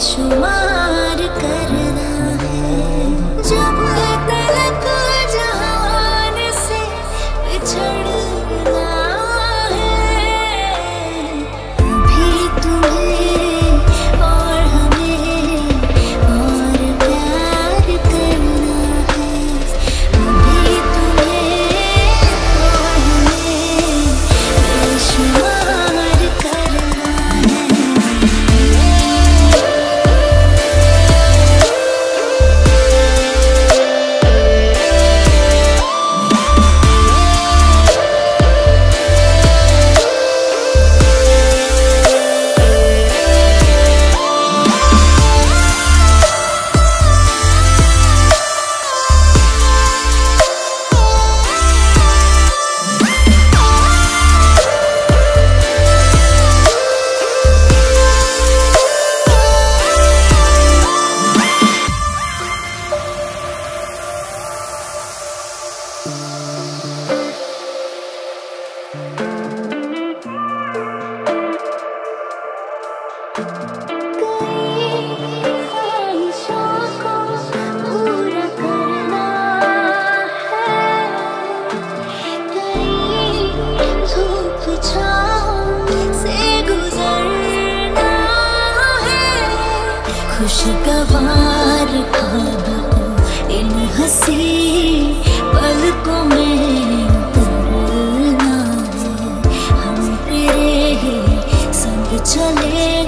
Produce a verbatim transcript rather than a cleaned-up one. बेशुमार करना है। जब है तलक जहान से बिछड़ना है, अभी तुम्हें और हमें और प्यार करना है। अभी तुम्हें और हमें बेशुमार करना है। खुशगवार ख्वाबों को इन हंसी पलकों में उतरना है। हम तेरे संग चले।